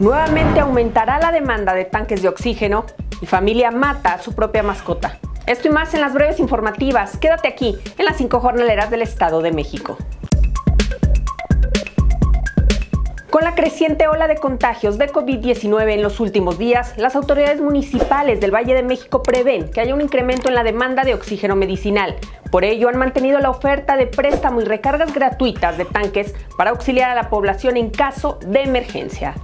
Nuevamente aumentará la demanda de tanques de oxígeno y familia mata a su propia mascota. Esto y más en las breves informativas. Quédate aquí en las 5 jornaleras del Estado de México. Con la creciente ola de contagios de COVID-19 en los últimos días, las autoridades municipales del Valle de México prevén que haya un incremento en la demanda de oxígeno medicinal. Por ello, han mantenido la oferta de préstamo y recargas gratuitas de tanques para auxiliar a la población en caso de emergencia.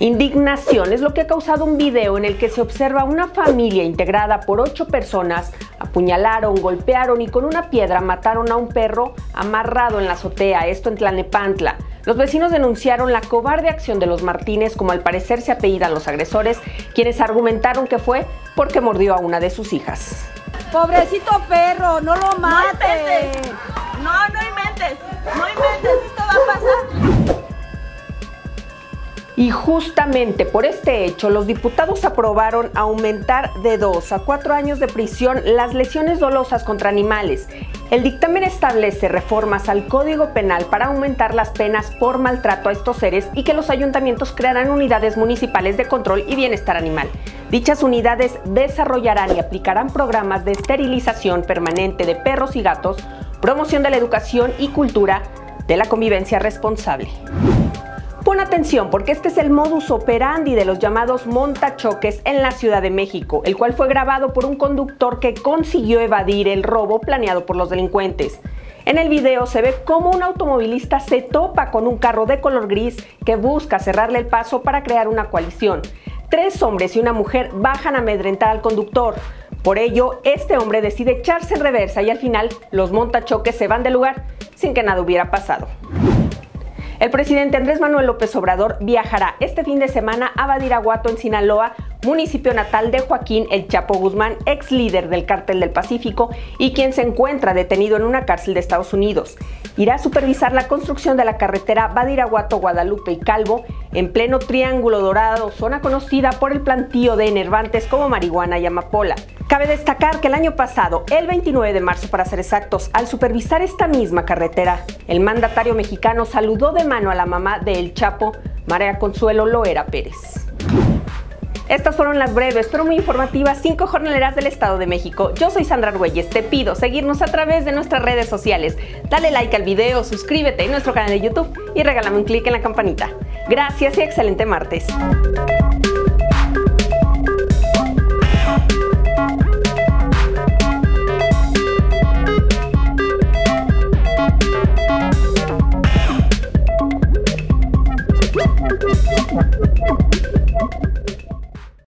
Indignación es lo que ha causado un video en el que se observa una familia integrada por 8 personas. Apuñalaron, golpearon y con una piedra mataron a un perro amarrado en la azotea, esto en Tlanepantla. Los vecinos denunciaron la cobarde acción de los Martínez, como al parecer se apellidan los agresores, quienes argumentaron que fue porque mordió a una de sus hijas. Pobrecito perro, no lo mates. No inventes, esto va a pasar. Y justamente por este hecho, los diputados aprobaron aumentar de 2 a 4 años de prisión las lesiones dolosas contra animales. El dictamen establece reformas al Código Penal para aumentar las penas por maltrato a estos seres y que los ayuntamientos crearán unidades municipales de control y bienestar animal. Dichas unidades desarrollarán y aplicarán programas de esterilización permanente de perros y gatos, promoción de la educación y cultura de la convivencia responsable. Pon atención, porque este es el modus operandi de los llamados montachoques en la Ciudad de México, el cual fue grabado por un conductor que consiguió evadir el robo planeado por los delincuentes. En el video se ve cómo un automovilista se topa con un carro de color gris que busca cerrarle el paso para crear una coalición. 3 hombres y una mujer bajan a amedrentar al conductor. Por ello, este hombre decide echarse en reversa y al final los montachoques se van del lugar sin que nada hubiera pasado. El presidente Andrés Manuel López Obrador viajará este fin de semana a Badiraguato, en Sinaloa, municipio natal de Joaquín El Chapo Guzmán, ex líder del Cártel del Pacífico y quien se encuentra detenido en una cárcel de Estados Unidos. Irá a supervisar la construcción de la carretera Badiraguato, Guadalupe y Calvo, en pleno Triángulo Dorado, zona conocida por el plantío de enervantes como marihuana y amapola. Cabe destacar que el año pasado, el 29 de marzo para ser exactos, al supervisar esta misma carretera, el mandatario mexicano saludó de mano a la mamá de El Chapo, María Consuelo Loera Pérez. Estas fueron las breves pero muy informativas 5 jornaleras del Estado de México. Yo soy Sandra Argüelles, te pido seguirnos a través de nuestras redes sociales. Dale like al video, suscríbete en nuestro canal de YouTube y regálame un clic en la campanita. Gracias y excelente martes.